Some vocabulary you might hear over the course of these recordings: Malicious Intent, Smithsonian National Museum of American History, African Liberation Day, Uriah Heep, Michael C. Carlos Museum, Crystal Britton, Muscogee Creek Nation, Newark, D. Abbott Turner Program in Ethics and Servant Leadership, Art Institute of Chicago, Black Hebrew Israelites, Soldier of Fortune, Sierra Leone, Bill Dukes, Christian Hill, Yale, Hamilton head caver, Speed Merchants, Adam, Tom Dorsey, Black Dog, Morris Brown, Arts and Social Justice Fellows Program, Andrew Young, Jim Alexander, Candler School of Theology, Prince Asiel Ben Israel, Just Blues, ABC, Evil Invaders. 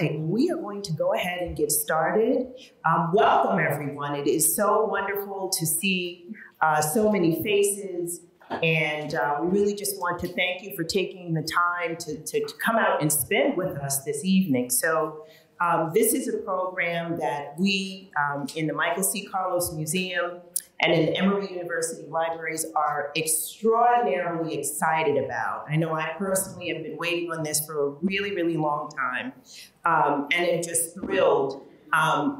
right, we are going to go ahead and get started. Welcome, everyone. It is so wonderful to see so many faces. And we really just want to thank you for taking the time to come out and spend with us this evening. So this is a program that we in the Michael C. Carlos Museum and in the Emory University Libraries are extraordinarily excited about. I know I personally have been waiting on this for a really, really long time, and I'm just thrilled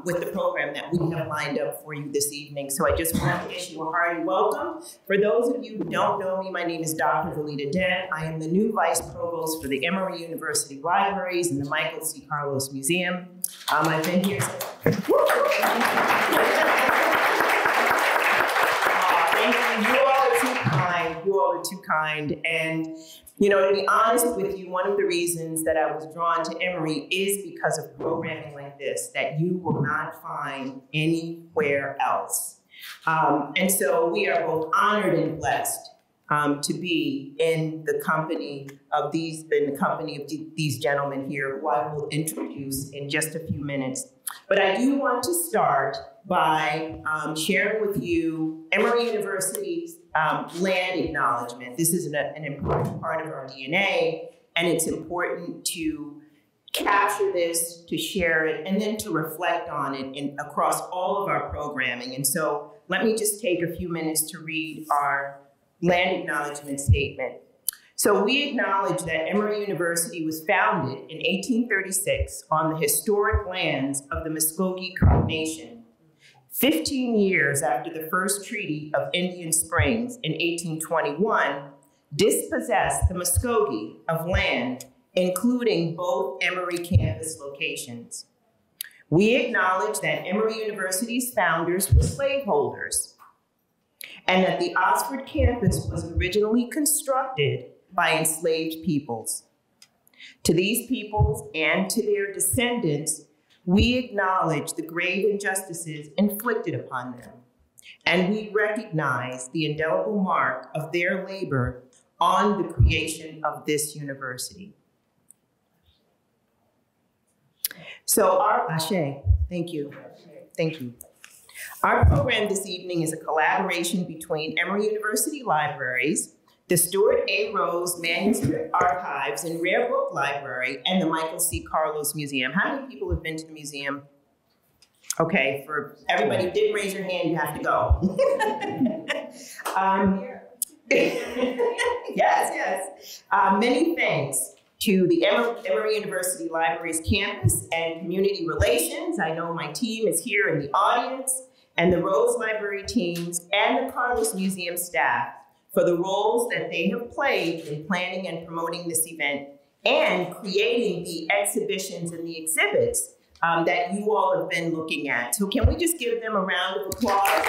with the program that we have lined up for you this evening. So I just want to issue a hearty welcome. For those of you who don't know me, my name is Dr. Valita Dent. I am the new Vice Provost for the Emory University Libraries and the Michael C. Carlos Museum. I've been here since... You all are too kind. And, you know, to be honest with you, one of the reasons that I was drawn to Emory is because of programming like this that you will not find anywhere else. And so we are both honored and blessed to be in the company of these gentlemen here, who I will introduce in just a few minutes. But I do want to start by sharing with you Emory University's land acknowledgement. This is an important part of our DNA, and it's important to capture this, to share it, and then to reflect on it across all of our programming. And so let me just take a few minutes to read our land acknowledgement statement. So we acknowledge that Emory University was founded in 1836 on the historic lands of the Muscogee Creek Nation, 15 years after the first Treaty of Indian Springs in 1821 dispossessed the Muscogee of land, including both Emory campus locations. We acknowledge that Emory University's founders were slaveholders and that the Oxford campus was originally constructed by enslaved peoples. To these peoples and to their descendants, we acknowledge the grave injustices inflicted upon them, and we recognize the indelible mark of their labor on the creation of this university. So our, Ashe, thank you, thank you. Our program this evening is a collaboration between Emory University Libraries, the Stuart A. Rose Manuscript Archives and Rare Book Library, and the Michael C. Carlos Museum. How many people have been to the museum? Okay, for everybody who didn't raise your hand, you have to go. Yes. Many thanks to the Emory University Libraries campus and community relations. I know my team is here in the audience, and the Rose Library teams and the Carlos Museum staff for the roles that they have played in planning and promoting this event and creating the exhibitions and the exhibits that you all have been looking at. So can we just give them a round of applause?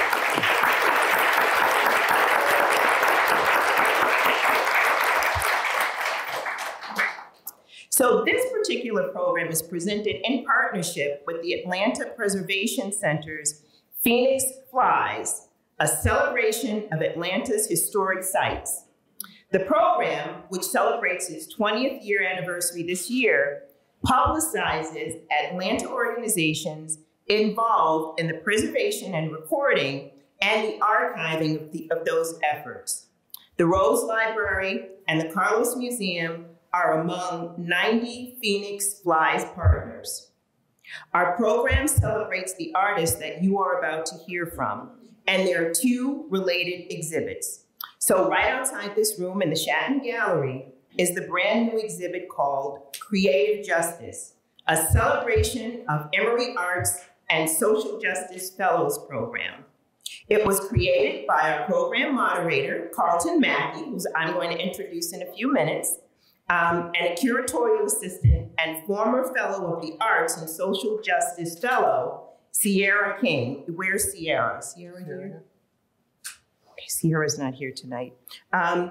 So this particular program is presented in partnership with the Atlanta Preservation Center's Phoenix Flies, a celebration of Atlanta's historic sites. The program, which celebrates its 20th year anniversary this year, publicizes Atlanta organizations involved in the preservation and recording and the archiving of those efforts. The Rose Library and the Carlos Museum are among 90 Phoenix Flies partners. Our program celebrates the artists that you are about to hear from, and there are two related exhibits. So right outside this room in the Schatten Gallery is the brand new exhibit called Creative Justice, a celebration of Emory Arts and Social Justice Fellows Program. It was created by our program moderator, Carlton Mackey, who I'm going to introduce in a few minutes, and a curatorial assistant and former fellow of the Arts and Social Justice Fellow, Sierra King. Where's Sierra? Sierra here? Okay, Sierra's not here tonight. I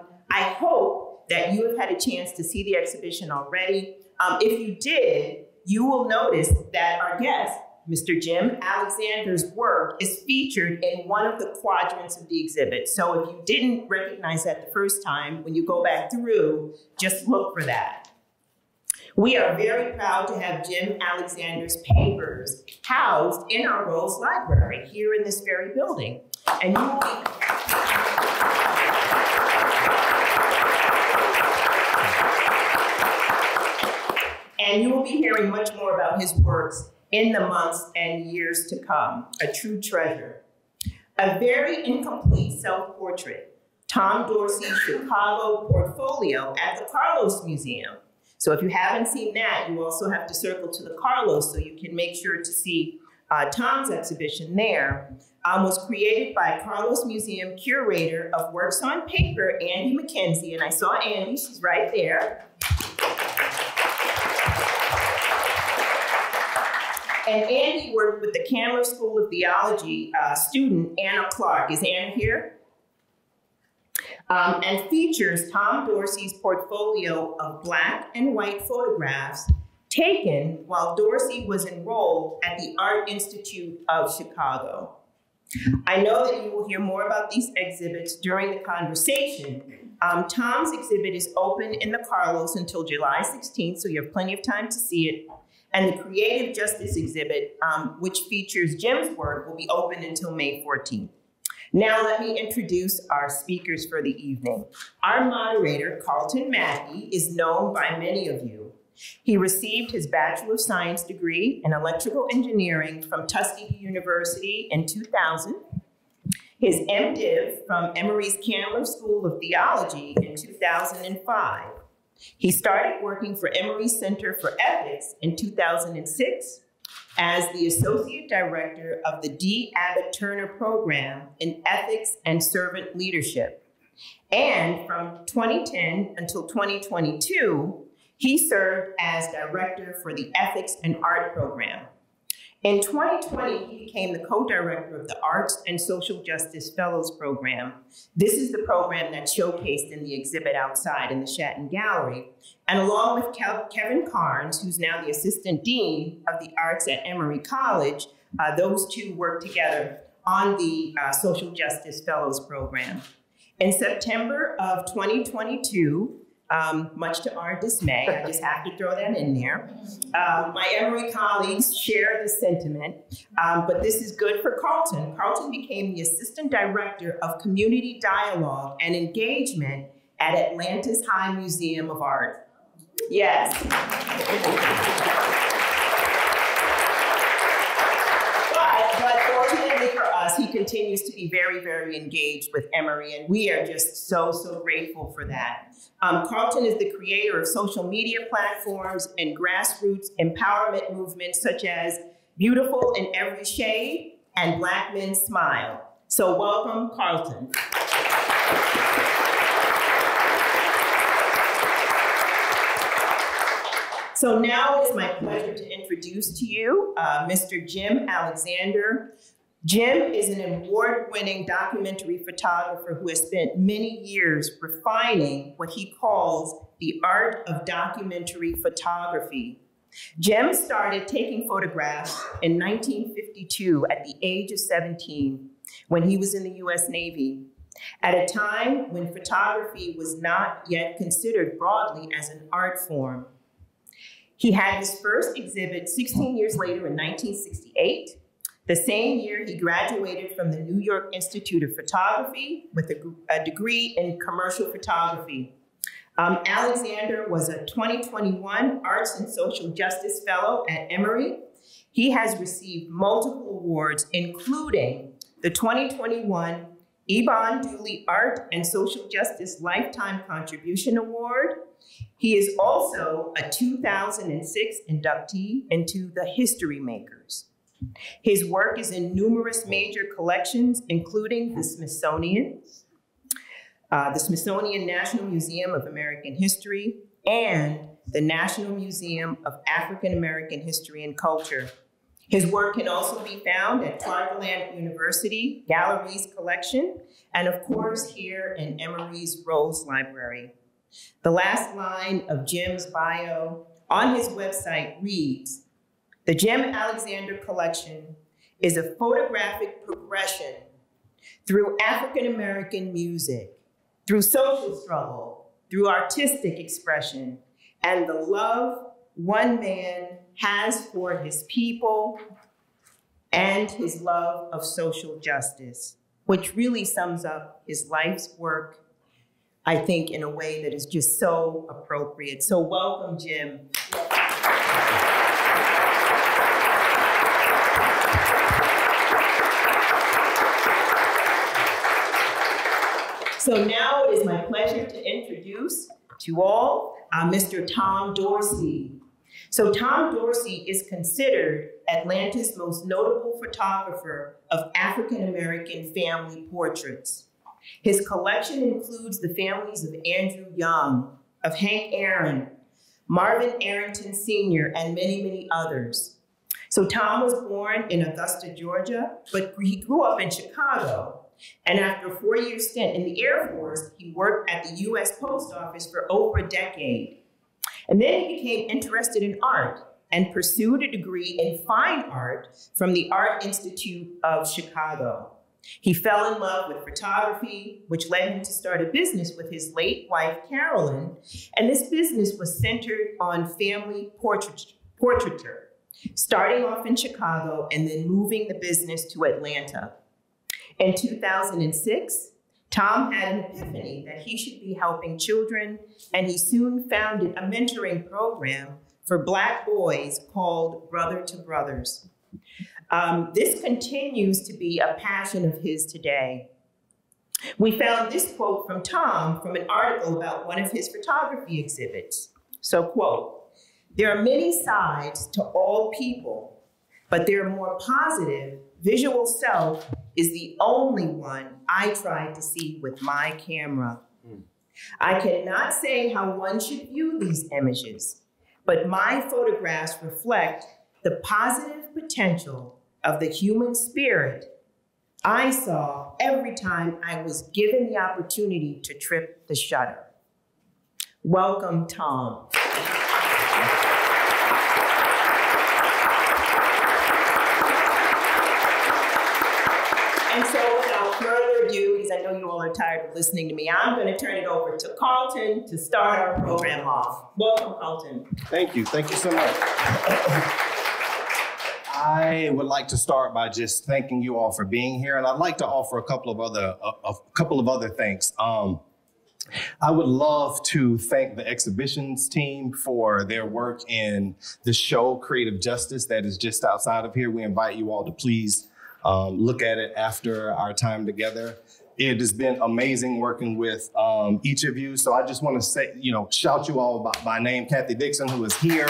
hope that you have had a chance to see the exhibition already. If you did, you will notice that our guest, Mr. Jim Alexander's work, is featured in one of the quadrants of the exhibit. So if you didn't recognize that the first time, when you go back through, just look for that. We are very proud to have Jim Alexander's papers housed in our Rose Library here in this very building. And you will be, hearing much more about his works in the months and years to come. A true treasure. A very incomplete self-portrait, Tom Dorsey's Chicago portfolio at the Carlos Museum. So if you haven't seen that, you also have to circle to the Carlos so you can make sure to see Tom's exhibition there. Was created by Carlos Museum curator of works on paper, Andy McKenzie, and I saw Andy, she's right there. And Andy worked with the Candler School of Theology student, Anna Clark. Is Anna here? And features Tom Dorsey's portfolio of black and white photographs taken while Dorsey was enrolled at the Art Institute of Chicago. I know that you will hear more about these exhibits during the conversation. Tom's exhibit is open in the Carlos until July 16th, so you have plenty of time to see it. And the Creative Justice exhibit, which features Jim's work, will be open until May 14th. Now let me introduce our speakers for the evening. Our moderator, Carlton Mackey, is known by many of you. He received his Bachelor of Science degree in Electrical Engineering from Tuskegee University in 2000, his MDiv from Emory's Candler School of Theology in 2005. He started working for Emory Center for Ethics in 2006 as the Associate Director of the D. Abbott Turner Program in Ethics and Servant Leadership. And from 2010 until 2022, he served as Director for the Ethics and Art Program. In 2020, he became the co-director of the Arts and Social Justice Fellows Program. This is the program that's showcased in the exhibit outside in the Schatten Gallery. And along with Kevin Carnes, who's now the assistant dean of the arts at Emory College, those two work together on the Social Justice Fellows Program. In September of 2022, much to our dismay, I just have to throw that in there. My Emory colleagues share the sentiment, but this is good for Carlton. Carlton became the Assistant Director of Community Dialogue and Engagement at Atlanta's High Museum of Art. Yes. But fortunately for us, he continues to be very, very engaged with Emory, and we are just so, so grateful for that. Carlton is the creator of social media platforms and grassroots empowerment movements such as Beautiful in Every Shade and Black Men Smile. So welcome, Carlton. So now it is my pleasure to introduce to you Mr. Jim Alexander. Jim is an award-winning documentary photographer who has spent many years refining what he calls the art of documentary photography. Jim started taking photographs in 1952 at the age of 17 when he was in the US Navy, at a time when photography was not yet considered broadly as an art form. He had his first exhibit 16 years later in 1968. The same year, he graduated from the New York Institute of Photography with a degree in commercial photography. Alexander was a 2021 Arts and Social Justice Fellow at Emory. He has received multiple awards, including the 2021 Ebon Dooley Art and Social Justice Lifetime Contribution Award. He is also a 2006 inductee into the History Makers. His work is in numerous major collections, including the Smithsonian National Museum of American History, and the National Museum of African American History and Culture. His work can also be found at Clarkland University Galleries Collection, and of course here in Emory's Rose Library. The last line of Jim's bio on his website reads, "The Jim Alexander Collection is a photographic progression through African-American music, through social struggle, through artistic expression, and the love one man has for his people and his love of social justice, which really sums up his life's work, I think, in a way that is just so appropriate. So welcome, Jim. So now it is my pleasure to introduce to all Mr. Tom Dorsey. So Tom Dorsey is considered Atlanta's most notable photographer of African-American family portraits. His collection includes the families of Andrew Young, of Hank Aaron, Marvin Arrington Sr., and many, many others. So Tom was born in Augusta, Georgia, but he grew up in Chicago. And after a four-year stint in the Air Force, he worked at the U.S. Post Office for over a decade. And then he became interested in art and pursued a degree in fine art from the Art Institute of Chicago. He fell in love with photography, which led him to start a business with his late wife, Carolyn. And this business was centered on family portraiture, starting off in Chicago and then moving the business to Atlanta. In 2006, Tom had an epiphany that he should be helping children, and he soon founded a mentoring program for Black boys called Brother to Brothers. This continues to be a passion of his today. We found this quote from Tom from an article about one of his photography exhibits. So, quote, "There are many sides to all people, but their more positive visual self is the only one I tried to see with my camera. I cannot say how one should view these images, but my photographs reflect the positive potential of the human spirit I saw every time I was given the opportunity to trip the shutter." Welcome, Tom. And so without further ado, because I know you all are tired of listening to me, I'm going to turn it over to Carlton to start our program off. Welcome, Carlton. Thank you. Thank you so much. I would like to start by just thanking you all for being here, and I'd like to offer a couple of other thanks. I would love to thank the exhibitions team for their work in the show Creative Justice that is just outside of here. We invite you all to please look at it after our time together. It has been amazing working with each of you. So I just want to say, you know, shout you all by name. Kathy Dixon, who is here.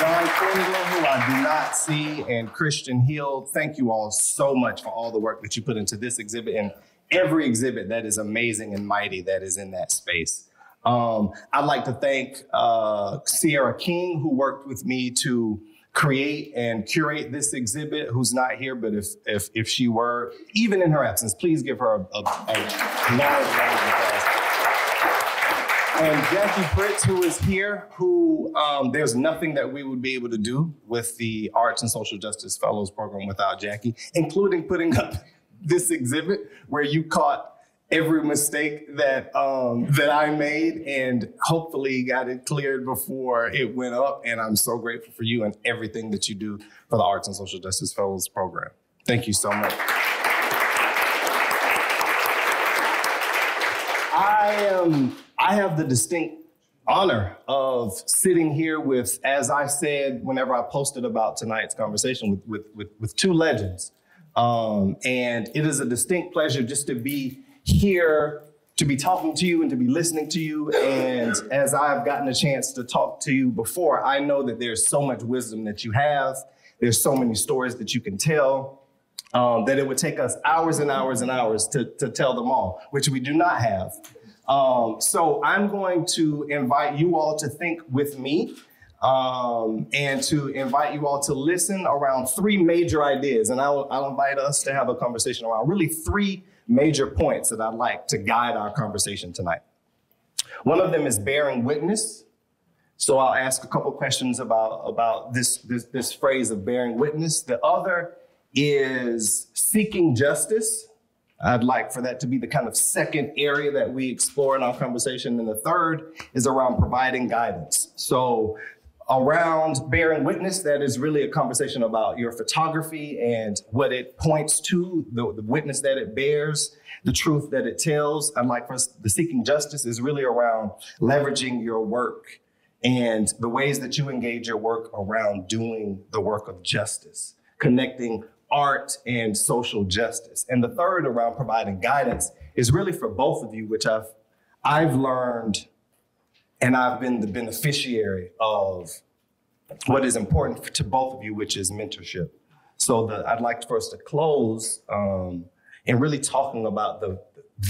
John Klingler, who I do not see, and Christian Hill. Thank you all so much for all the work that you put into this exhibit and every exhibit that is amazing and mighty that is in that space. I'd like to thank Sierra King, who worked with me to create and curate this exhibit, who's not here, but if she were, even in her absence, please give her a large round of applause. And Jackie Fritz, who is here, who there's nothing that we would be able to do with the Arts and Social Justice Fellows Program without Jackie, including putting up this exhibit where you caught every mistake that that I made and hopefully got it cleared before it went up. And I'm so grateful for you and everything that you do for the Arts and Social Justice Fellows Program. Thank you so much. I have the distinct honor of sitting here with, as I said, whenever I posted about tonight's conversation, with two legends. And it is a distinct pleasure just to be here to be talking to you and to be listening to you. And as I've gotten a chance to talk to you before, I know that there's so much wisdom that you have. There's so many stories that you can tell that it would take us hours and hours and hours to tell them all, which we do not have. So I'm going to invite you all to think with me and to invite you all to listen around three major ideas. And I'll invite us to have a conversation around really three major points that I'd like to guide our conversation tonight. One of them is bearing witness. So I'll ask a couple questions about this phrase of bearing witness. The other is seeking justice. I'd like for that to be the kind of second area that we explore in our conversation. And the third is around providing guidance. So around bearing witness, that is really a conversation about your photography and what it points to, the witness that it bears, the truth that it tells. And like for us, the seeking justice is really around leveraging your work and the ways that you engage your work around doing the work of justice, connecting art and social justice. And the third around providing guidance is really for both of you, which I've learned, and I've been the beneficiary of what is important to both of you, which is mentorship. So I'd like for us to close and really talking about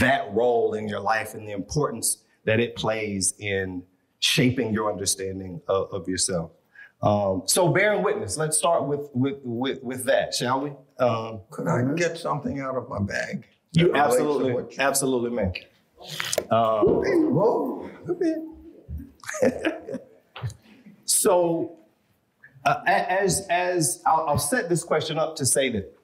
that role in your life and the importance that it plays in shaping your understanding of yourself. So bearing witness, let's start with that, shall we? Could I get something out of my bag? You absolutely, man. So I'll set this question up to say that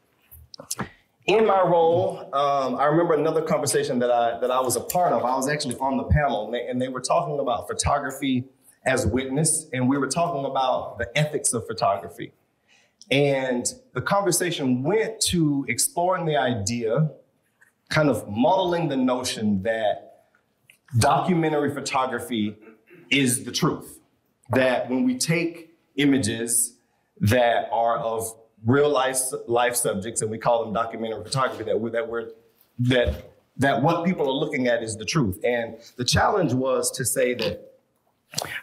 in my role, I remember another conversation that I was a part of. I was actually on the panel, and they were talking about photography as witness, and we were talking about the ethics of photography. And the conversation went to exploring the idea, kind of modeling the notion that documentary photography is the truth, that when we take images that are of real life subjects, and we call them documentary photography, that what people are looking at is the truth. And the challenge was to say that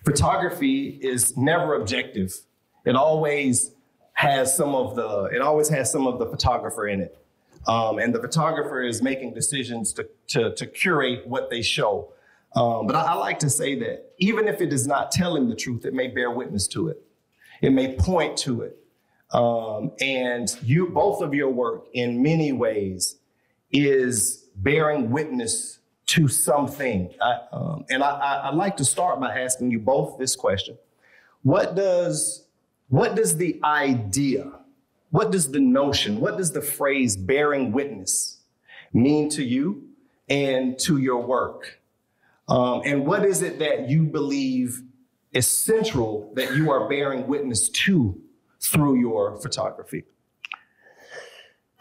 photography is never objective. It always has some of the photographer in it, and the photographer is making decisions to curate what they show. But I like to say that even if it is not telling the truth, it may bear witness to it. It may point to it. And both of your work in many ways is bearing witness to something. And I'd like to start by asking you both this question. What does the idea, what does the notion, what does the phrase bearing witness mean to you and to your work? And what is it that you believe is central that you are bearing witness to through your photography?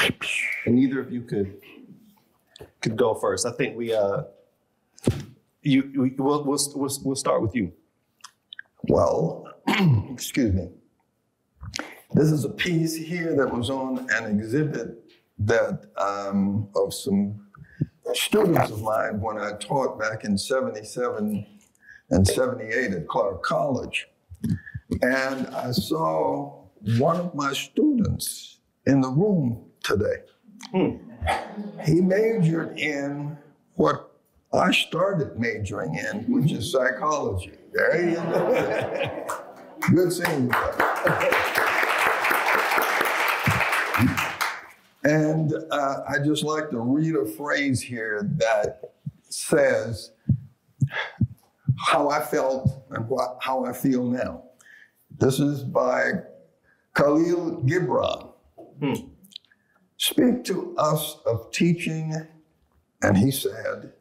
And neither of you could go first. I think we'll start with you. Well, excuse me. This is a piece here that was on an exhibit that of some students of mine when I taught back in 77 and 78 at Clark College. And I saw one of my students in the room today. He majored in what I started majoring in, which is psychology. There you go. Good seeing you. And I just like to read a phrase here that says how I felt and how I feel now. This is by Khalil Gibran. Speak to us of teaching, and he said,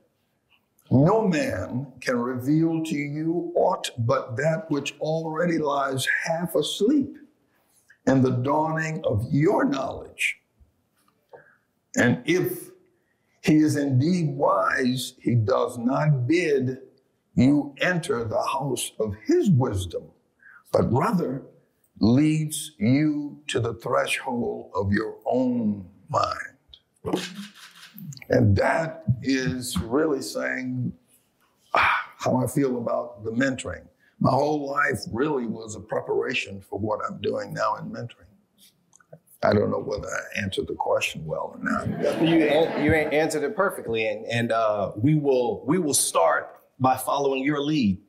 no man can reveal to you aught but that which already lies half asleep in the dawning of your knowledge. And if he is indeed wise, he does not bid you enter the house of his wisdom, but rather leads you to the threshold of your own mind. And that is really saying how I feel about the mentoring. My whole life really was a preparation for what I'm doing now in mentoring. I don't know whether I answered the question well or not. You answered it perfectly, and we will start by following your lead.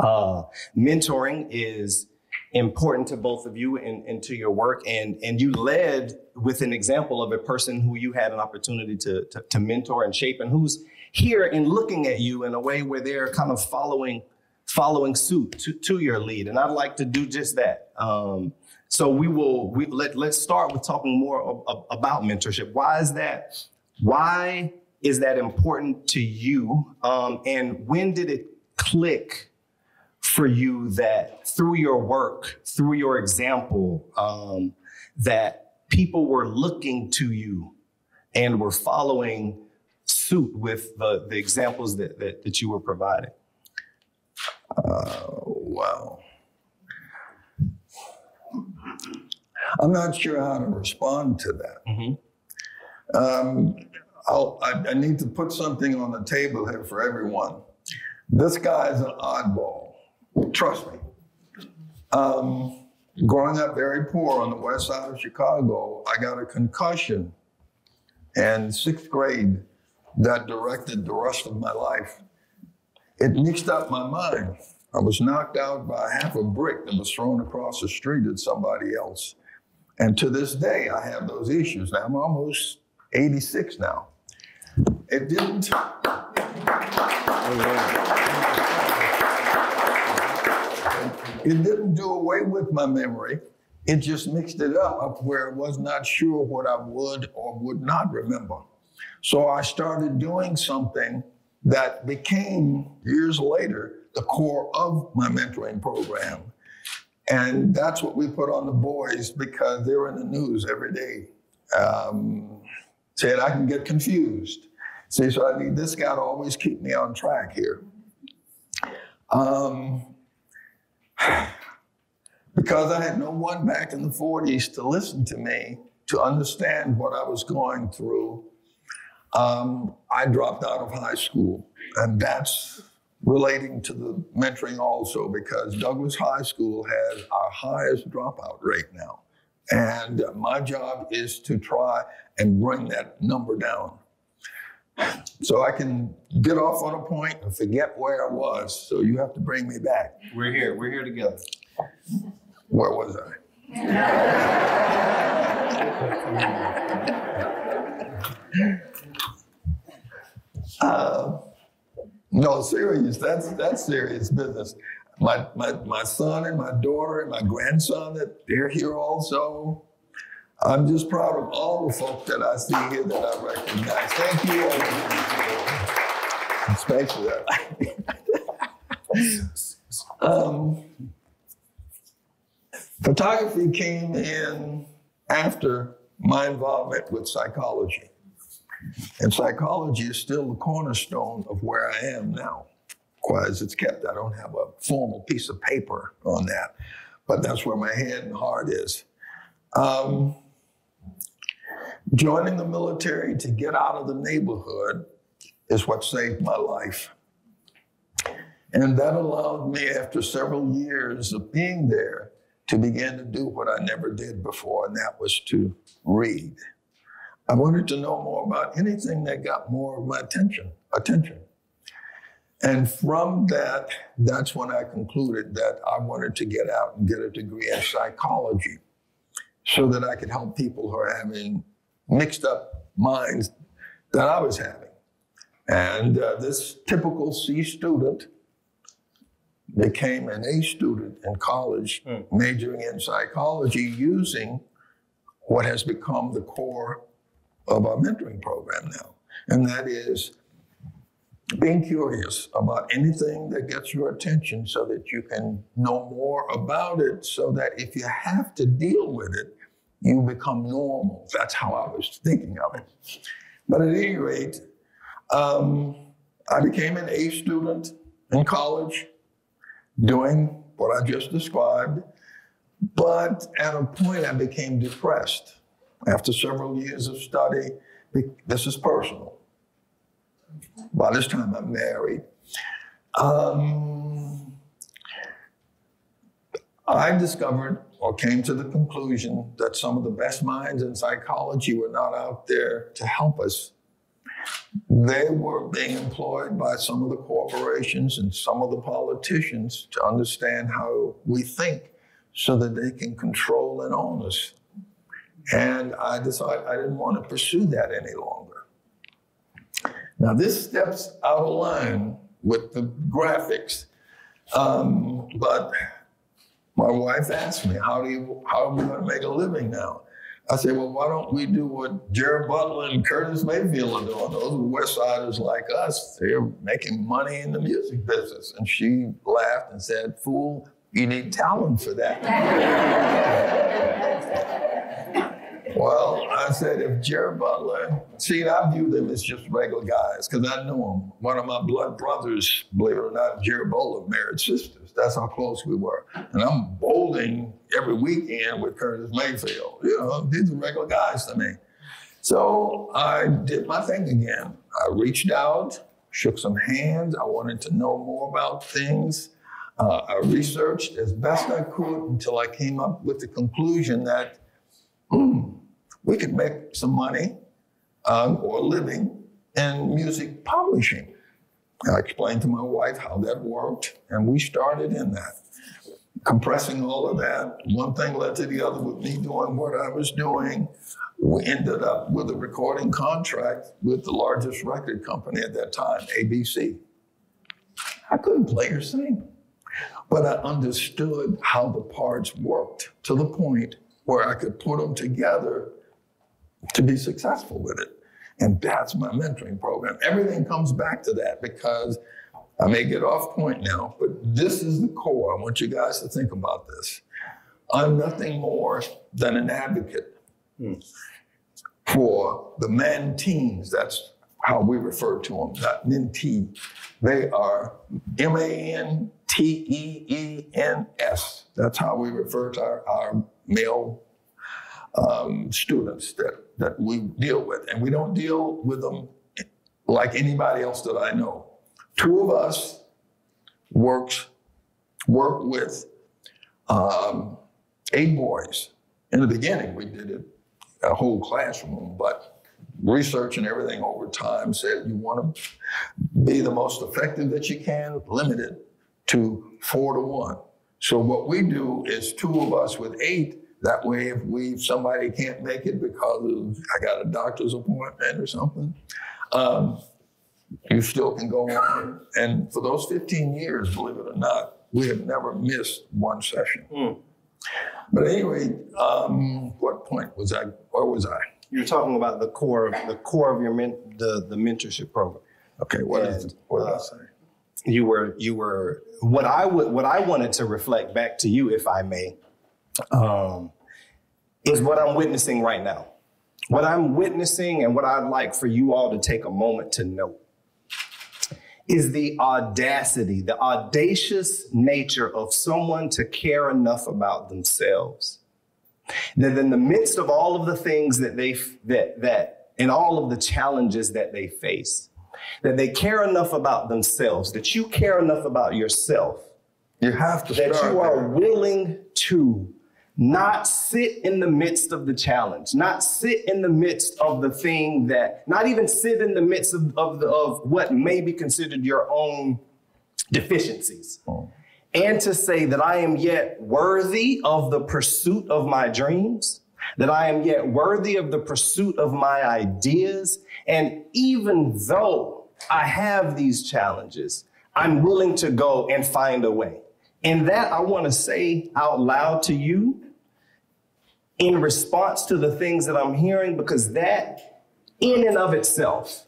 Mentoring is important to both of you and to your work. And you led with an example of a person who you had an opportunity to mentor and shape, and who's here and looking at you in a way where they're kind of following suit to your lead. And I'd like to do just that. So let's start with talking more about mentorship. Why is that Why is that important to you? And when did it click for you that through your work, through your example, that people were looking to you and were following suit with the examples that you were providing? Wow. I'm not sure how to respond to that. Mm-hmm. I need to put something on the table here for everyone. This guy's an oddball, trust me. Growing up very poor on the west side of Chicago, I got a concussion in 6th grade that directed the rest of my life. It mixed up my mind. I was knocked out by half a brick that was thrown across the street at somebody else. And to this day, I have those issues. Now, I'm almost 86 now. It didn't. It didn't do away with my memory. It just mixed it up where I was not sure what I would or would not remember. So I started doing something that became, years later, the core of my mentoring program. And that's what we put on the boys because they're in the news every day. Said I can get confused. See, so I need this guy to always keep me on track here. Because I had no one back in the 40s to listen to me, to understand what I was going through, I dropped out of high school. And that's relating to the mentoring also, because Douglas High School has our highest dropout rate now. And my job is to try and bring that number down. So I can get off on a point and forget where I was. So you have to bring me back. We're here together. Where was I? No, serious, that's serious business. My son and my daughter and my grandson, they're here also. I'm just proud of all the folk that I see here that I recognize. Thank you all. Thanks for that. Photography came in after my involvement with psychology. And psychology is still the cornerstone of where I am now. Quite as it's kept, I don't have a formal piece of paper on that, but that's where my head and heart is. Joining the military to get out of the neighborhood is what saved my life. And that allowed me, after several years of being there, to begin to do what I never did before, and that was to read. I wanted to know more about anything that got more of my attention. And from that, that's when I concluded that I wanted to get out and get a degree in psychology so that I could help people who are having mixed up minds that I was having. And this typical C student became an A student in college, majoring in psychology, using what has become the core of our mentoring program now. And that is being curious about anything that gets your attention so that you can know more about it, so that if you have to deal with it, you become normal. That's how I was thinking of it. But at any rate, I became an A student in college, doing what I just described, but at a point I became depressed. After several years of study, this is personal. By this time I'm married. I discovered or came to the conclusion that some of the best minds in psychology were not out there to help us. They were being employed by some of the corporations and some of the politicians to understand how we think so that they can control and own us. And I decided I didn't want to pursue that any longer. Now, this steps out of line with the graphics, but my wife asked me, how are we going to make a living now? I said, well, why don't we do what Jerry Butler and Curtis Mayfield are doing? Those West Siders like us, they're making money in the music business. And she laughed and said, fool, you need talent for that. Well, I said, if Jerry Butler, see, I view them as just regular guys, because I knew them. One of my blood brothers, believe it or not, Jerry Butler, married sisters. That's how close we were. And I'm bowling every weekend with Curtis Mayfield. You know, these are regular guys to me. So I did my thing again. I reached out, shook some hands. I wanted to know more about things. I researched as best I could until I came up with the conclusion that we could make some money or a living in music publishing. I explained to my wife how that worked, and we started in that. Compressing all of that, one thing led to the other with me doing what I was doing. We ended up with a recording contract with the largest record company at that time, ABC. I couldn't play or sing, but I understood how the parts worked to the point where I could put them together to be successful with it. And that's my mentoring program. Everything comes back to that, because I may get off point now, but this is the core. I want you guys to think about this. I'm nothing more than an advocate for the mentees. That's how we refer to them, not mentee. They are M-A-N-T-E-E-N-S. That's how we refer to our male students that we deal with. And we don't deal with them like anybody else that I know. Two of us work with 8 boys. In the beginning, we did it a whole classroom, but research and everything over time said you want to be the most effective that you can, limited to 4 to 1. So what we do is 2 of us with 8. That way, if somebody can't make it because of, I got a doctor's appointment or something, you still can go on. And for those 15 years, believe it or not, we have never missed one session. But anyway, what point was I? Where was I? You were talking about the core of your the mentorship program. Okay, what did I say? You were what I wanted to reflect back to you, if I may, is what I'm witnessing right now. What I'm witnessing, and what I'd like for you all to take a moment to note, is the audacity, the audacious nature of someone to care enough about themselves that in the midst of all of the things that and all of the challenges that they face, that they care enough about themselves, that you care enough about yourself. You have to start that you are willing to not sit in the midst of the challenge, not sit in the midst of the thing that, not even sit in the midst of what may be considered your own deficiencies. And to say that I am yet worthy of the pursuit of my dreams, that I am yet worthy of the pursuit of my ideas. And even though I have these challenges, I'm willing to go and find a way. And that I want to say out loud to you in response to the things that I'm hearing, because that in and of itself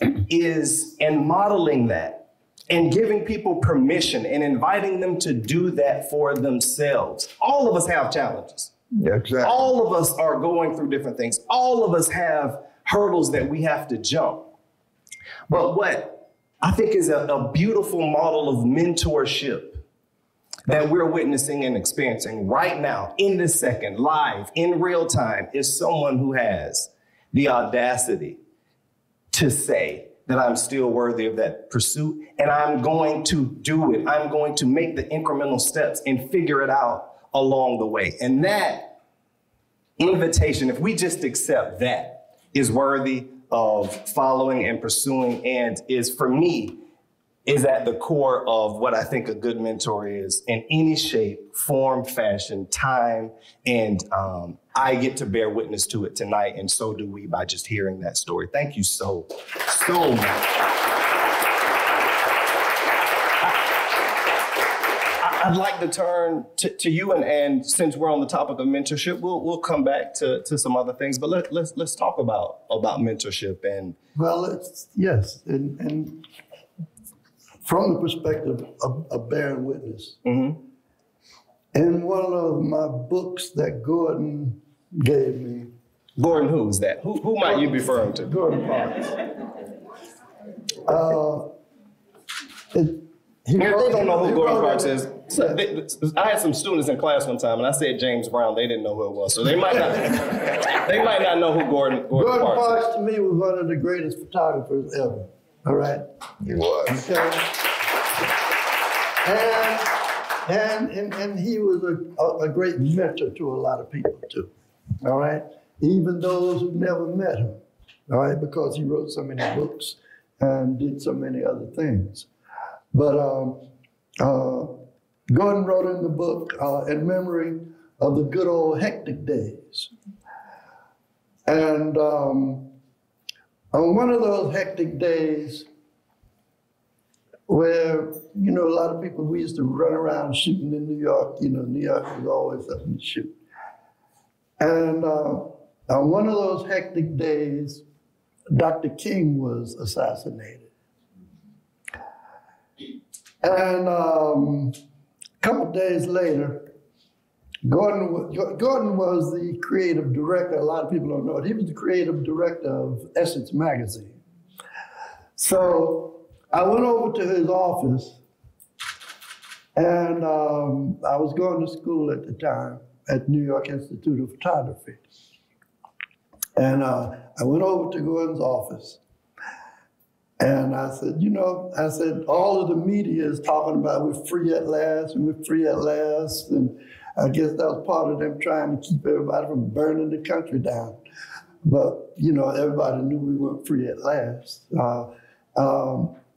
is, and modeling that and giving people permission and inviting them to do that for themselves. All of us have challenges. Yeah, exactly. All of us are going through different things. All of us have hurdles that we have to jump. But what I think is a beautiful model of mentorship that we're witnessing and experiencing right now, in this second, live, in real time, is someone who has the audacity to say that I'm still worthy of that pursuit, and I'm going to do it. I'm going to make the incremental steps and figure it out along the way. And that invitation, if we just accept that, is worthy of following and pursuing, and is, for me, is at the core of what I think a good mentor is, in any shape, form, fashion, time, and I get to bear witness to it tonight, and so do we by just hearing that story. Thank you so, so much. I I'd like to turn to you, and since we're on the topic of mentorship, we'll come back to some other things. But let's talk about mentorship and and from the perspective of a bearing witness. Mm-hmm. In one of my books that Gordon gave me. Gordon, who is that? Who might you be referring to? Gordon Parks. They don't know who Gordon Parks is. So I had some students in class one time, and I said James Brown. They didn't know who it was, so they might not. They might not know who Gordon Parks is. To me was one of the greatest photographers ever. All right. He was. Okay. And he was a great mentor to a lot of people too. All right. Even those who never met him, all right, because he wrote so many books and did so many other things. But Gordon wrote in the book, In Memory of the Good Old Hectic Days. And on one of those hectic days where, you know, a lot of people, we used to run around shooting in New York. You know, New York was always something to shoot. And on one of those hectic days, Dr. King was assassinated. And a couple of days later, Gordon was the creative director. A lot of people don't know it. He was the creative director of Essence magazine. So I went over to his office, and I was going to school at the time at New York Institute of Photography. And I went over to Gordon's office, and I said, you know, I said, all of the media is talking about we're free at last, and we're free at last. And I guess that was part of them trying to keep everybody from burning the country down. But, you know, everybody knew we weren't free at last.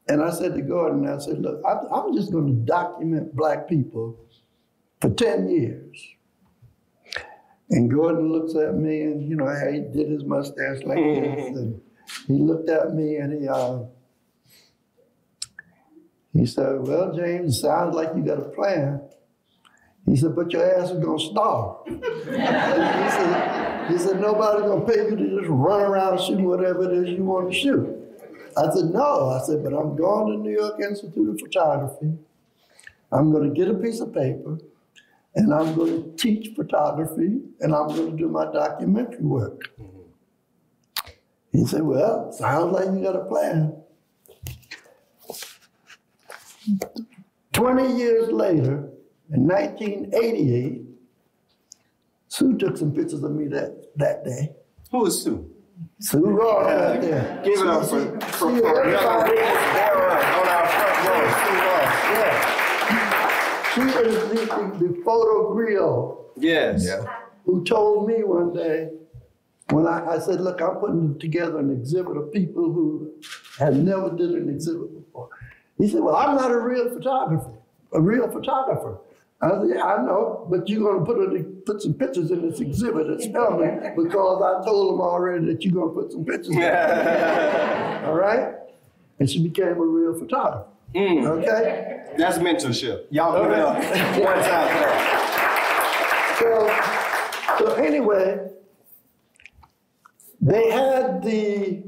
And I said to Gordon, I said, look, I'm just going to document Black people for 10 years. And Gordon looks at me, and you know how he did his mustache like this, and he looked at me, and he said, "Well, James, sounds like you got a plan." He said, "But your ass is gonna starve." He said, "Nobody's gonna pay you to just run around shooting whatever it is you want to shoot." I said, "No," I said, "but I'm going to New York Institute of Photography. I'm gonna get a piece of paper, and I'm going to teach photography, and I'm going to do my documentary work." Mm-hmm. He said, "Well, sounds like you got a plan." 20 years later, in 1988, Sue took some pictures of me that day. Who is Sue? Sue Ross, right there. Give it up for everybody. On our front row. She is the photo grill. Yes. Yeah. Who told me one day when I said, "Look, I'm putting together an exhibit of people who had never did an exhibit before." He said, "Well, I'm not a real photographer." I said, "Yeah, I know, but you're going to put some pictures in this exhibit at Spelman because I told them already that you're going to put some pictures in." All right? And she became a real photographer. Mm. Okay? That's mentorship. Y'all put it up one time. So anyway, they had the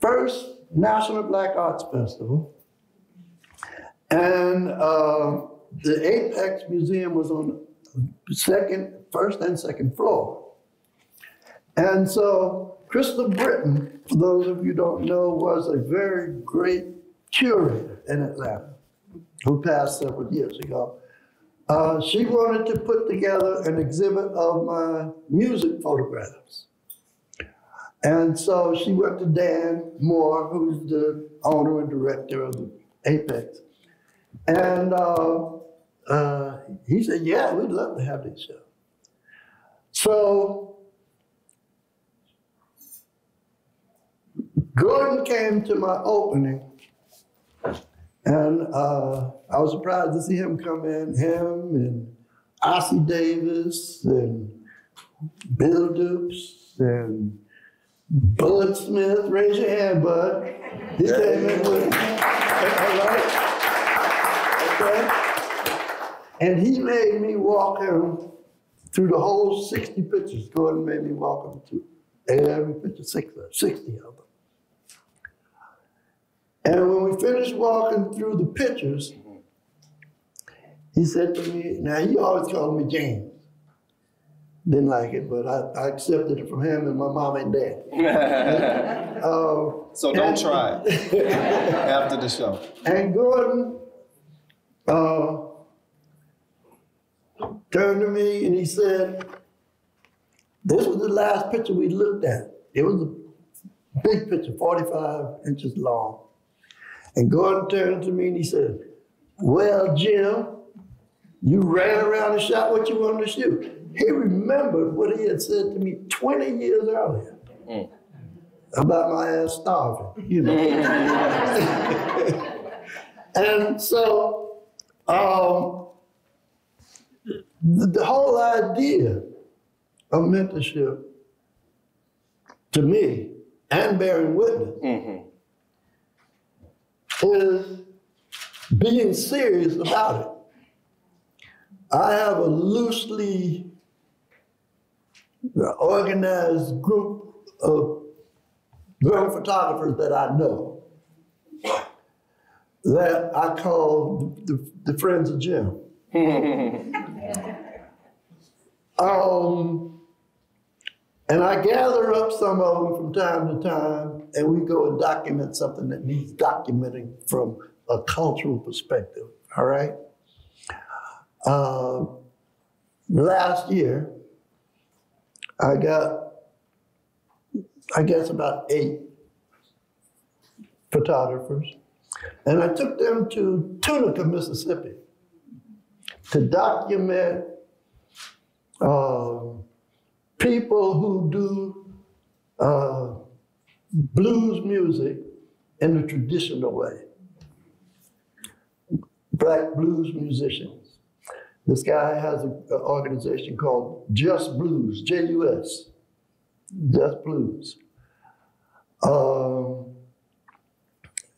first National Black Arts Festival, and the Apex Museum was on the first and second floor. And so Crystal Britton, for those of you who don't know, was a very great curator in Atlanta, who passed several years ago. She wanted to put together an exhibit of my music photographs. And so she went to Dan Moore, who's the owner and director of the Apex. And he said, "Yeah, we'd love to have this show." So Gordon came to my opening, and I was surprised to see him come in, him and Ossie Davis and Bill Dukes and Bud Smith. Raise your hand, Bud. He came in with him. All right. Okay. And he made me walk him through the whole 60 pictures. Gordon made me walk him through every picture, 60 of them. And when we finished walking through the pictures, he said to me, now he always called me James. Didn't like it, but I accepted it from him and my mom and dad. So don't try after the show. And Gordon turned to me and he said, this was the last picture we looked at. It was a big picture, 45 inches long. And Gordon turned to me and he said, well, Jim, you ran around and shot what you wanted to shoot. He remembered what he had said to me 20 years earlier about my ass starving, you know. And so the whole idea of mentorship to me and bearing witness is being serious about it. I have a loosely organized group of young photographers that I know that I call the Friends of Jim. And I gather up some of them from time to time, and we go and document something that needs documenting from a cultural perspective, all right? Last year, I got, I guess, about 8 photographers, and I took them to Tunica, Mississippi, to document people who do blues music in the traditional way. Black blues musicians. This guy has an organization called Just Blues, J-U-S, Just Blues.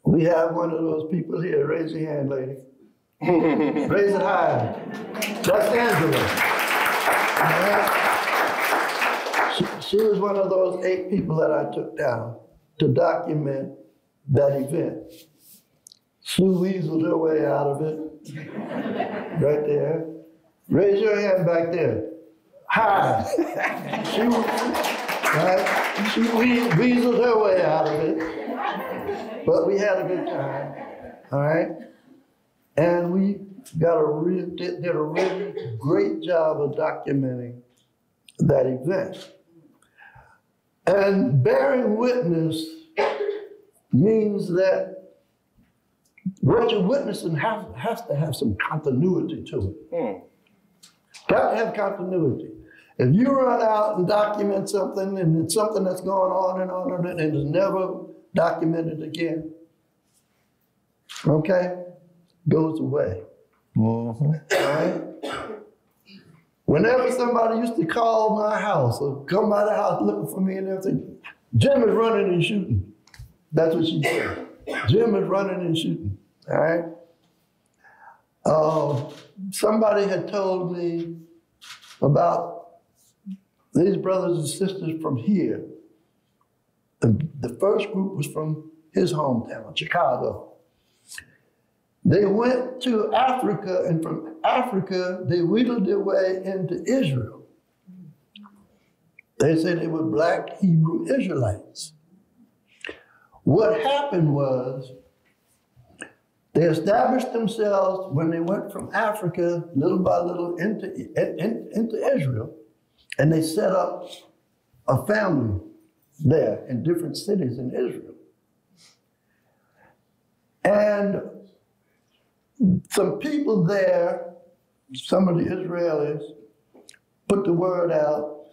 We have one of those people here. Raise your hand, lady. Raise it high. That's Angela. She was one of those 8 people that I took down to document that event. Sue weaseled her way out of it, right there. Raise your hand back there. Hi. She weaseled her way out of it. But we had a good time, all right? And we got did a really great job of documenting that event. And bearing witness means that what you're witnessing has to have some continuity to it. Got to have continuity. If you run out and document something, and it's something that's going on and is never documented again, okay, goes away. All right? Whenever somebody used to call my house or come by the house looking for me and everything, Jim is running and shooting. That's what she said. Jim is running and shooting. All right. Somebody had told me about these brothers and sisters from here. The first group was from his hometown, Chicago. They went to Africa, and from Africa, they wheedled their way into Israel. They said they were Black Hebrew Israelites. What happened was, they established themselves when they went from Africa, little by little, into Israel, and they set up a family there in different cities in Israel. And some people there, some of the Israelis, put the word out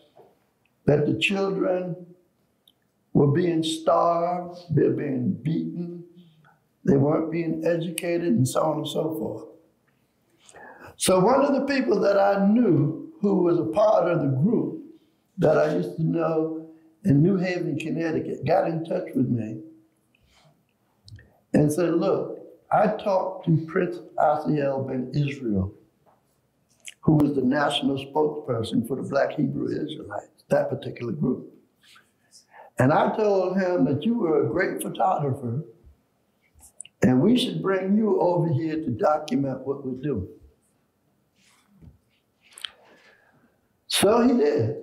that the children were being starved, they were being beaten, they weren't being educated, and so on and so forth. So one of the people that I knew who was a part of the group that I used to know in New Haven, Connecticut, got in touch with me and said, look, I talked to Prince Asiel Ben Israel who was the national spokesperson for the Black Hebrew Israelites, that particular group. And I told him that you were a great photographer, and we should bring you over here to document what we do. So he did.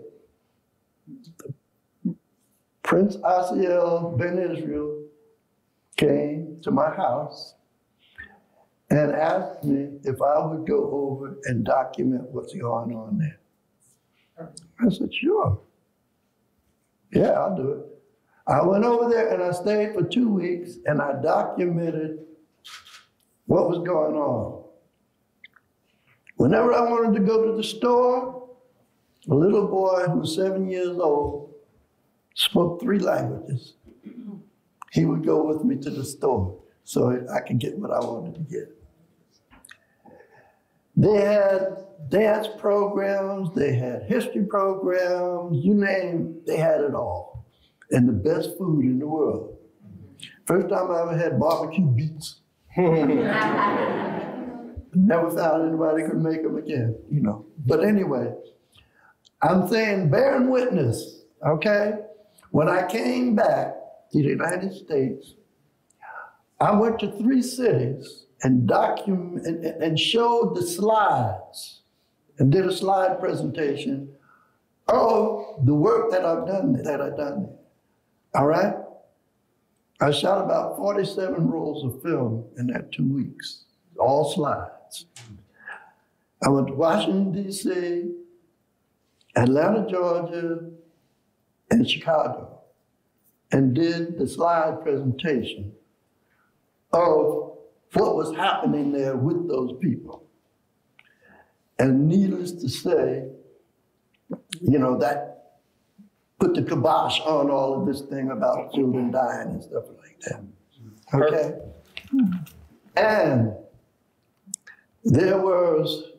Prince Asiel Ben Israel came to my house and asked me if I would go over and document what's going on there. I said, sure. Yeah, I'll do it. I went over there and I stayed for 2 weeks and I documented what was going on. Whenever I wanted to go to the store, a little boy who was 7 years old spoke 3 languages. He would go with me to the store so I could get what I wanted to get. They had dance programs, they had history programs, you name it, they had it all. And the best food in the world. First time I ever had barbecue beets. Never found anybody could make them again, you know. But anyway, I'm saying bearing witness, okay? When I came back to the United States, I went to 3 cities and showed the slides and did a slide presentation of the work that I've done there. All right? I shot about 47 rolls of film in that 2 weeks, all slides. I went to Washington, D.C., Atlanta, Georgia, and Chicago, and did the slide presentation of what was happening there with those people. And needless to say, you know, that put the kibosh on all of this thing about children dying and stuff like that, okay? And there was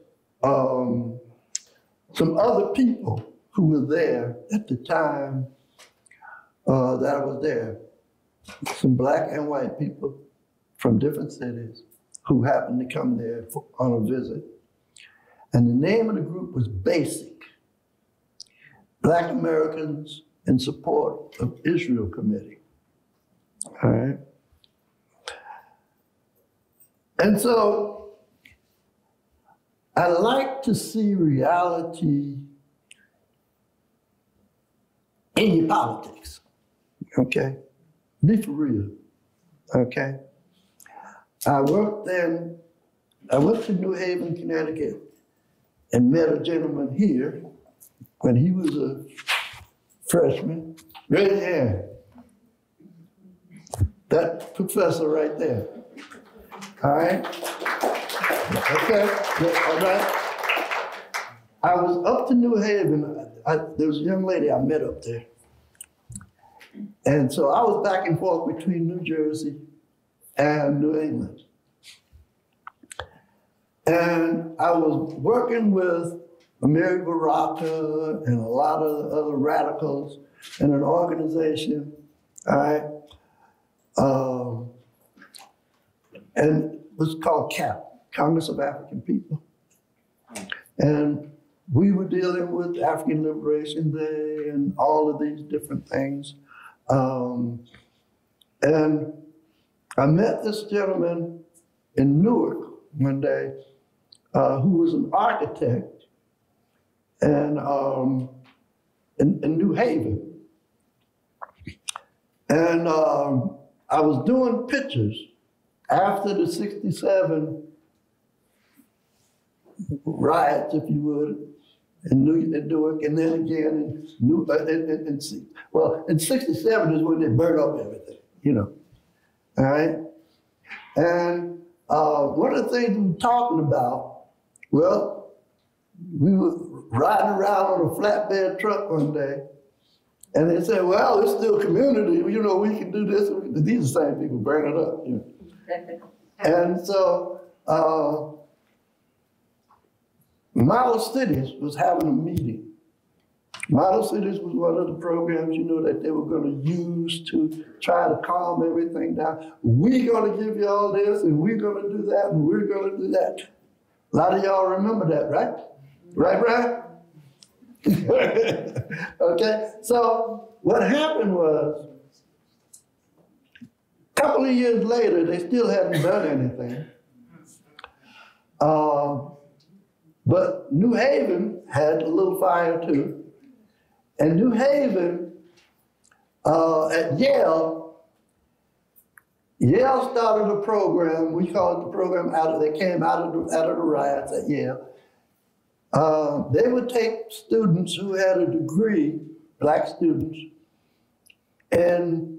some other people who were there at the time that I was there, some black and white people from different cities who happened to come there on a visit. And the name of the group was BASIC, Black Americans in Support of Israel Committee, all right? And so I like to see reality in your politics, okay? Be for real, okay? I went to New Haven, Connecticut, and met a gentleman here when he was a freshman. Raise your hand. That professor right there. All right? Okay, all right. I was up to New Haven. There was a young lady I met up there. And so I was back and forth between New Jersey and New England. And I was working with Mary Baraka and a lot of other radicals in an organization, all right? And it was called CAP, Congress of African People. And we were dealing with African Liberation Day and all of these different things. And I met this gentleman in Newark one day who was an architect and, in New Haven. And I was doing pictures after the '67 riots, if you would, in Newark, and then again in New, well, in '67 is when they burned up everything, you know. All right, and one of the things we were talking about, well, we were riding around on a flatbed truck one day, and they said, well, it's still community, you know, we can do this. These are the same people burning it up, you know. And so, Model Cities was having a meeting. Model Cities was one of the programs, you know, that they were going to use to try to calm everything down. We're going to give you all this, and we're going to do that, and we're going to do that. A lot of y'all remember that, right? Right, Brad? Okay, so what happened was, a couple of years later, they still hadn't done anything. But New Haven had a little fire too. And New Haven, at Yale, Yale started a program, we call it the program that came out of the riots at Yale. They would take students who had a degree, black students, and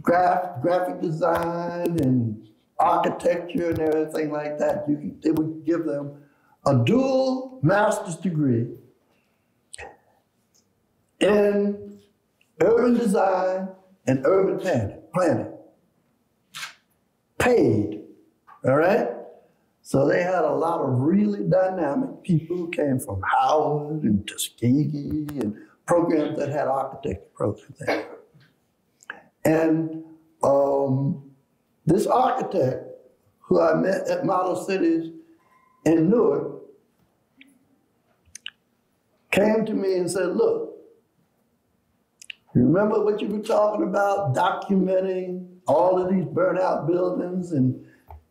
graphic design and architecture and everything like that. They would give them a dual master's degree in urban design and urban planning. Paid, all right? So they had a lot of really dynamic people who came from Howard and Tuskegee and programs that had architecture programs there. And this architect who I met at Model Cities in Newark came to me and said, look, remember what you were talking about, documenting all of these burnout buildings and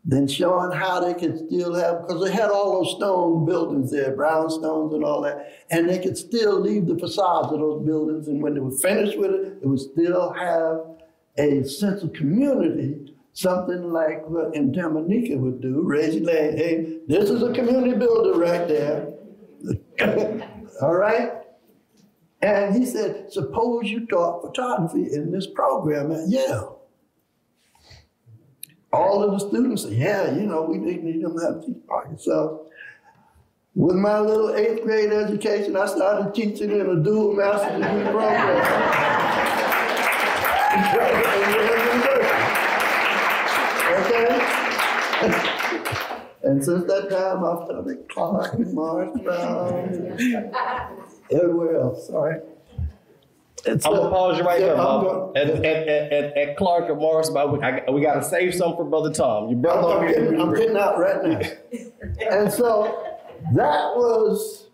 then showing how they could still have, because they had all those stone buildings there, brownstones and all that, and they could still leave the facades of those buildings, and when they were finished with it, it would still have a sense of community, something like what Intamanika would do, raise your leg, hey, this is a community builder right there, all right? And he said, suppose you taught photography in this program at Yale. All of the students said, yeah, you know, we didn't need them to have teach parties. So with my little 8th grade education, I started teaching in a dual master's degree program. Okay? And since that time, I've started Clark and Morris Brown, everywhere else, sorry. It's I'm going to pause you right there, Bob. At Clark and Morris, we got to save some for Brother Tom. Your brother I'm getting out right now. And so that was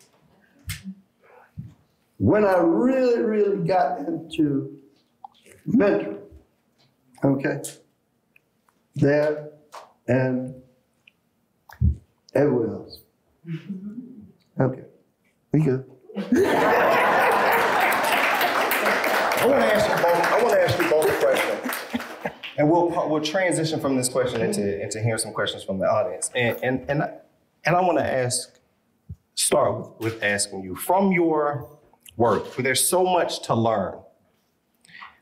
when I really, really got into mentoring, okay, there and everywhere else. Okay, we good. I want to ask you both a question, and we'll transition from this question into hearing some questions from the audience. And I want to start with asking you, from your work, where there's so much to learn,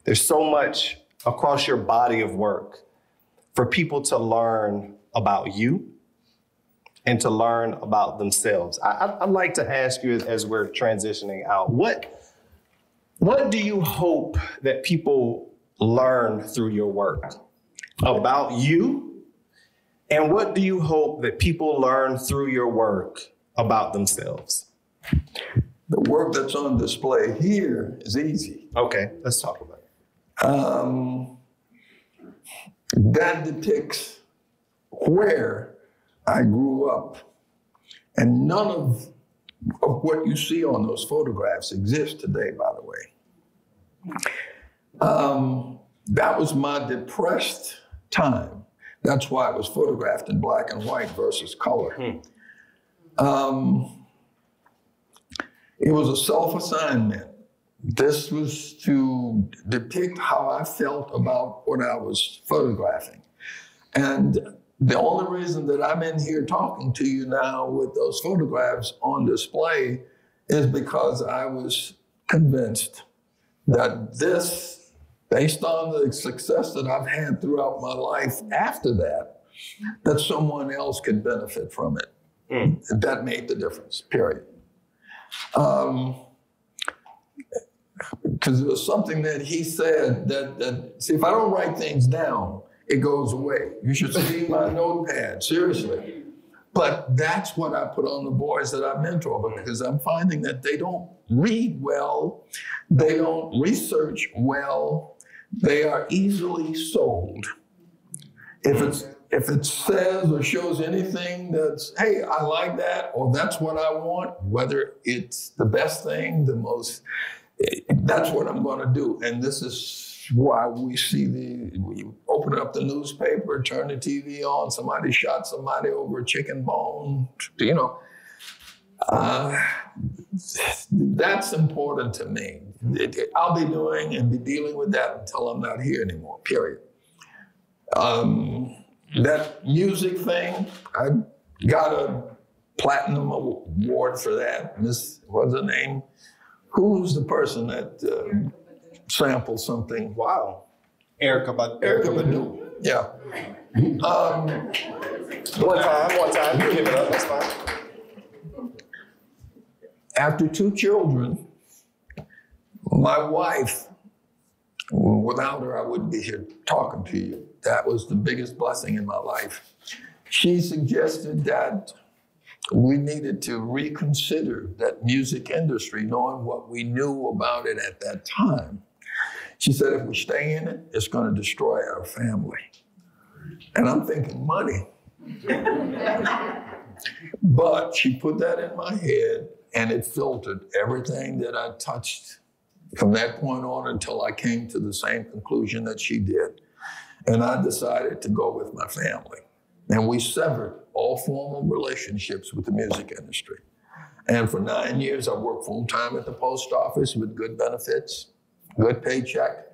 there's so much across your body of work for people to learn about you and to learn about themselves. I'd like to ask you, as we're transitioning out, what do you hope that people learn through your work about you? And what do you hope that people learn through your work about themselves? The work that's on display here is easy. Okay, let's talk about it. That depicts where I grew up, and none of what you see on those photographs exists today, by the way. That was my depressed time. That's why it was photographed in black and white versus color. It was a self-assignment. This was to depict how I felt about what I was photographing. And the only reason that I'm in here talking to you now with those photographs on display is because I was convinced that this, based on the success that I've had throughout my life after that, that someone else could benefit from it. That made the difference, period. Because it was something that he said that, see, if I don't write things down, it goes away. You should see my notepad, seriously. But that's what I put on the boys that I mentor, because I'm finding that they don't read well, they don't research well, they are easily sold. If it's If it says or shows anything that's, hey, I like that, or that's what I want, whether it's the best thing, the most, that's what I'm going to do. And this is why we see we open up the newspaper, turn the TV on, somebody shot somebody over a chicken bone, you know. That's important to me. I'll be doing and be dealing with that until I'm not here anymore, period. That music thing, I got a platinum award for that. Miss, what's her name? Who's the person that sampled something? Wow. Erykah Badu. Erykah Badu, yeah. One time, give it up, that's fine. After two children, my wife, without her, I wouldn't be here talking to you. That was the biggest blessing in my life. She suggested that we needed to reconsider that music industry, knowing what we knew about it at that time. She said, if we stay in it, it's going to destroy our family. And I'm thinking money. But she put that in my head, and it filtered everything that I touched from that point on until I came to the same conclusion that she did. And I decided to go with my family. And we severed all formal relationships with the music industry. And for 9 years, I worked full-time at the post office with good benefits, good paycheck.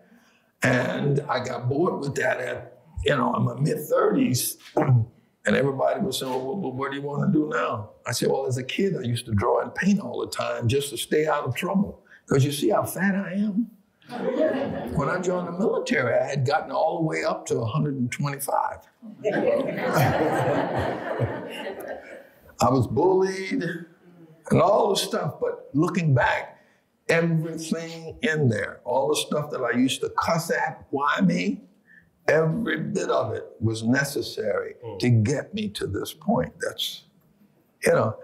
And I got bored with that at, you know, in my mid-30s. And everybody was saying, well, what do you want to do now? I said, well, as a kid, I used to draw and paint all the time just to stay out of trouble. Because you see how fat I am? When I joined the military, I had gotten all the way up to 125. I was bullied and all the stuff, but looking back, everything in there, all the stuff that I used to cuss at, why me? Every bit of it was necessary to get me to this point. That's, you know,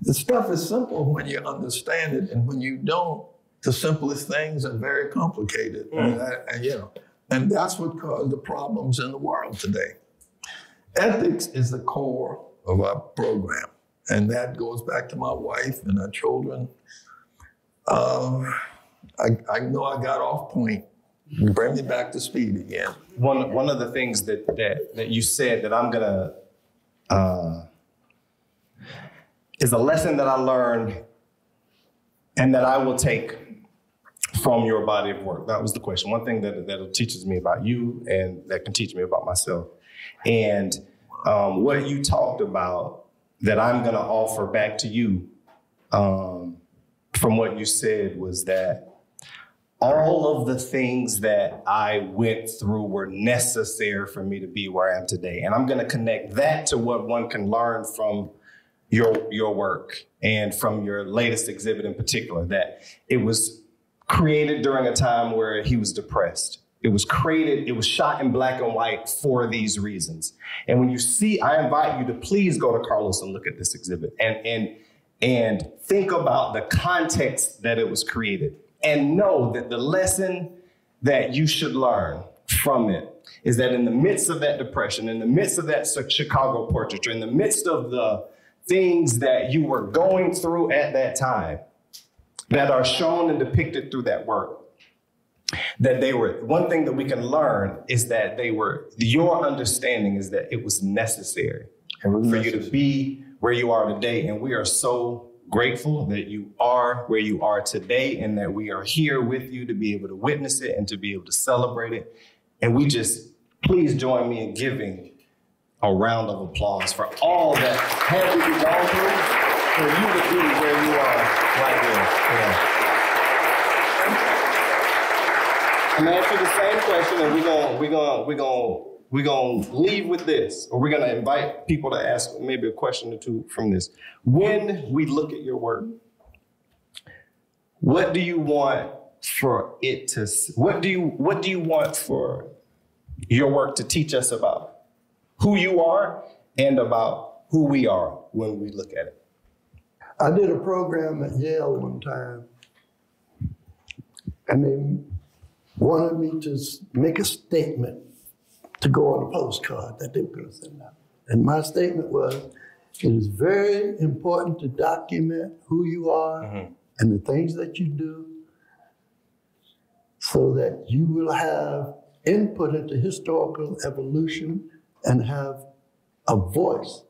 the stuff is simple when you understand it, and when you don't, the simplest things are very complicated, and you know, and that's what caused the problems in the world today. Ethics is the core of our program, and that goes back to my wife and our children. I know I got off point. Bring me back to speed again. One of the things that you said that I'm gonna is a lesson that I learned and that I will take from your body of work. That was the question. One thing that teaches me about you and that can teach me about myself. And what you talked about that I'm gonna offer back to you from what you said was that all of the things that I went through were necessary for me to be where I am today. And I'm gonna connect that to what one can learn from your work and from your latest exhibit in particular, that it was created during a time where he was depressed. It was created, it was shot in black and white for these reasons. And when you see, I invite you to please go to Carlos and look at this exhibit and think about the context that it was created. And know that the lesson that you should learn from it is that in the midst of that depression, in the midst of that Chicago portraiture, in the midst of the things that you were going through at that time that are shown and depicted through that work, that they were, one thing that we can learn is that they were, your understanding is that it was necessary for you to be where you are today. And we are so grateful that you are where you are today and that we are here with you to be able to witness it and to be able to celebrate it. And we just, please join me in giving a round of applause for all that have you gone through for you to be where you are right there. Yeah. I'm gonna ask you the same question, and we're gonna leave with this, or we're gonna invite people to ask maybe a question or two from this. When we look at your work, what do you want for it to? What do you want for your work to teach us about who you are and about who we are when we look at it? I did a program at Yale one time, and they wanted me to make a statement to go on a postcard, that they were going to send out. And my statement was, it is very important to document who you are and the things that you do so that you will have input into historical evolution and have a voice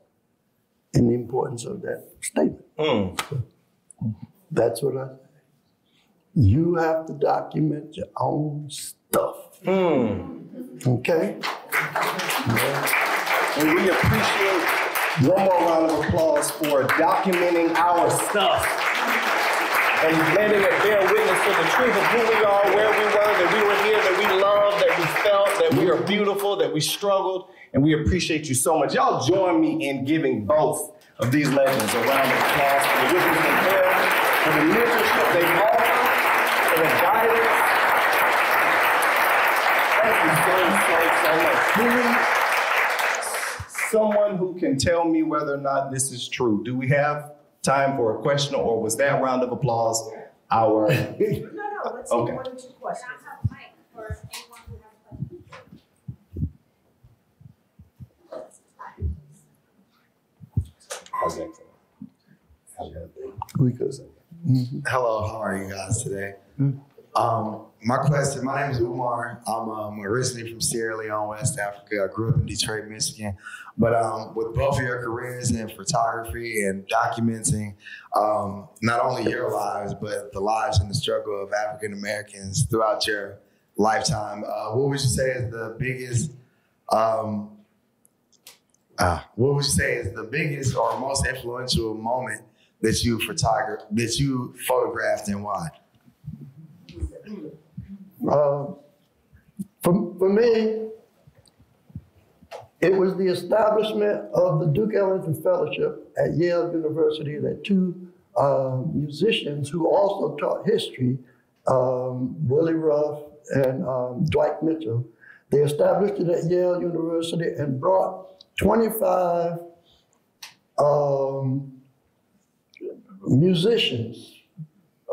in the importance of that statement. So that's what I say. You have to document your own stuff. Okay? Yeah. And we appreciate one more round of applause for documenting our stuff and letting it bear witness to the truth of who we are, where we were, that we were here, that we loved, that we felt, that we are beautiful, that we struggled, and we appreciate you so much. Y'all join me in giving both of these legends a round of applause for the witness they bear, for the mentorship they offer, for the guidance. Thank you so, so, so much. Someone who can tell me whether or not this is true. Do we have time for a question, or was that round of applause our? No, let's do one or two questions. How's that? Hello, how are you guys today? My question, my name is Umar. I'm originally from Sierra Leone, West Africa. I grew up in Detroit, Michigan. But with both of your careers in photography and documenting not only your lives, but the lives and the struggle of African Americans throughout your lifetime, what would you say is the biggest, or most influential moment that you photographed, and why? For me, it was the establishment of the Duke Ellington Fellowship at Yale University that two musicians who also taught history, Willie Ruff and Dwight Mitchell, they established it at Yale University and brought 25 musicians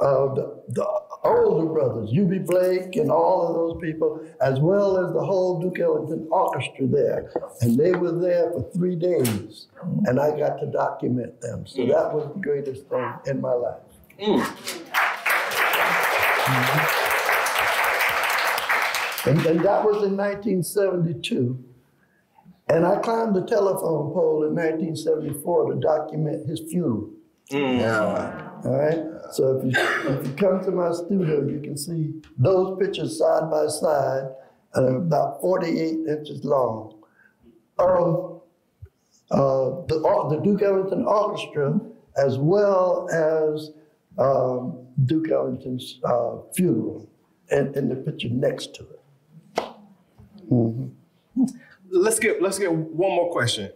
of the older brothers, U.B. Blake and all of those people, as well as the whole Duke Ellington Orchestra there. And they were there for 3 days, and I got to document them. So that was the greatest thing in my life. And that was in 1972. And I climbed the telephone pole in 1974 to document his funeral. All right? So if you come to my studio, you can see those pictures side by side, about 48 inches long, of the Duke Ellington Orchestra, as well as Duke Ellington's funeral, and the picture next to it. Let's get one more question.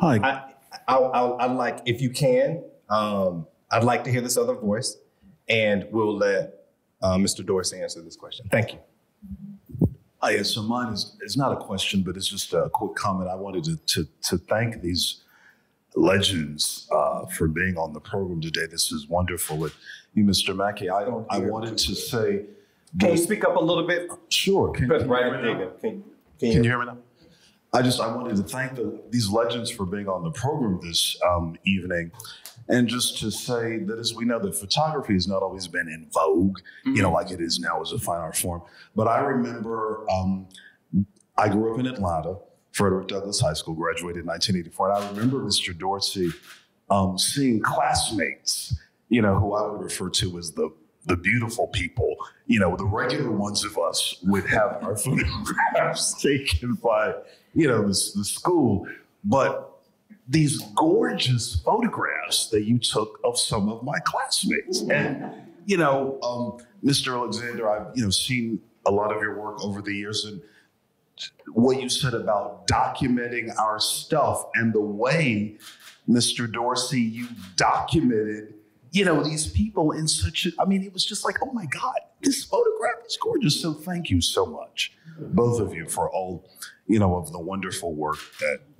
Hi. I'd like, if you can, I'd like to hear this other voice, and we'll let Mr. Dorsey answer this question. Thank you. Hi, so mine is not a question, but it's just a quick comment. I wanted to thank these legends for being on the program today. This is wonderful. And you, Mr. Mackey, I wanted to say— Can you speak up a little bit? Sure. Can you hear me now? I wanted to thank these legends for being on the program this evening, and just to say that, as we know, that photography has not always been in vogue, you know, like it is now as a fine art form. But I remember I grew up in Atlanta, Frederick Douglass High School, graduated in 1984, and I remember Mr. Dorsey seeing classmates, you know, who I would refer to as the beautiful people, you know, the regular ones of us would have our photographs taken by, you know, the school. But these gorgeous photographs that you took of some of my classmates. And, you know, Mr. Alexander, I've, you know, seen a lot of your work over the years, and what you said about documenting our stuff and the way, Mr. Dorsey, you documented, you know, these people in such a, I mean, it was just like, oh my God, this photograph is gorgeous. So thank you so much, both of you, for all, you know, of the wonderful work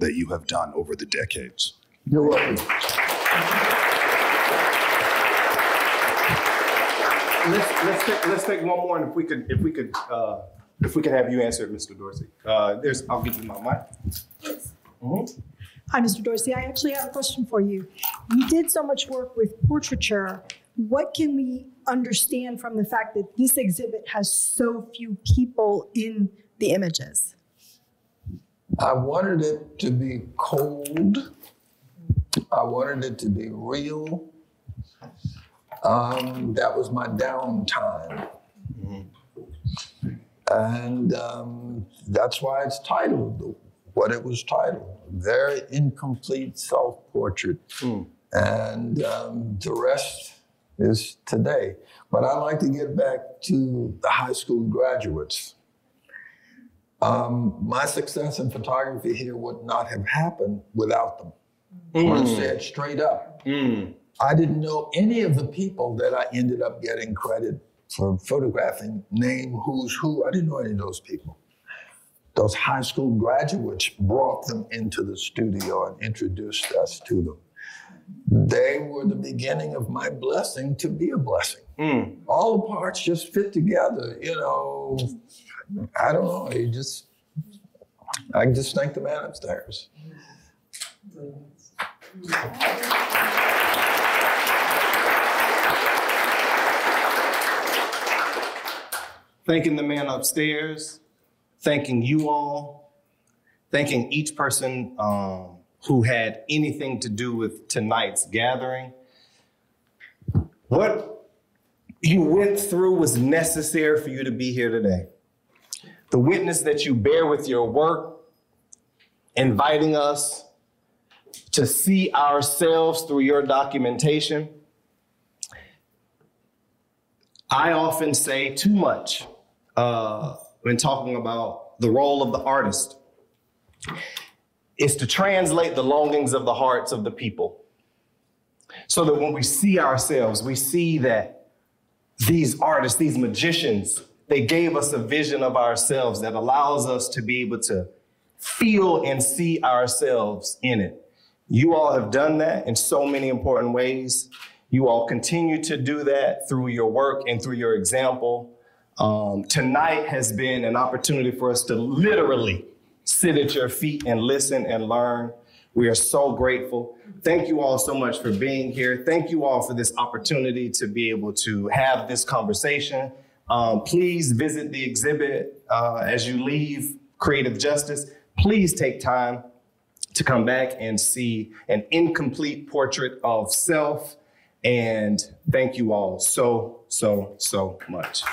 that you have done over the decades. You're welcome. let's take one more, and if we could have you answer it, Mr. Dorsey. I'll give you my mic. Yes. Mm-hmm. Hi, Mr. Dorsey. I actually have a question for you. You did so much work with portraiture. What can we understand from the fact that this exhibit has so few people in the images? I wanted it to be cold. I wanted it to be real. That was my downtime. And that's why it's titled what it was titled, Very Incomplete Self-Portrait. And the rest is today. But I'd like to get back to the high school graduates. My success in photography here would not have happened without them. I'm going to say it straight up. I didn't know any of the people that I ended up getting credit for photographing, name who's who. I didn't know any of those people. Those high school graduates brought them into the studio and introduced us to them. They were the beginning of my blessing to be a blessing. All the parts just fit together, you know. I don't know, I can just thank the man upstairs. Thanking the man upstairs, thanking you all, thanking each person who had anything to do with tonight's gathering. What you went through was necessary for you to be here today. The witness that you bear with your work, inviting us to see ourselves through your documentation. I often say too much when talking about the role of the artist is to translate the longings of the hearts of the people so that when we see ourselves, we see that these artists, these magicians, they gave us a vision of ourselves that allows us to be able to feel and see ourselves in it. You all have done that in so many important ways. You all continue to do that through your work and through your example. Tonight has been an opportunity for us to literally sit at your feet and listen and learn. We are so grateful. Thank you all so much for being here. Thank you all for this opportunity to be able to have this conversation. Please visit the exhibit as you leave Creative Justice. Please take time to come back and see an incomplete portrait of self. And thank you all so, so, so much.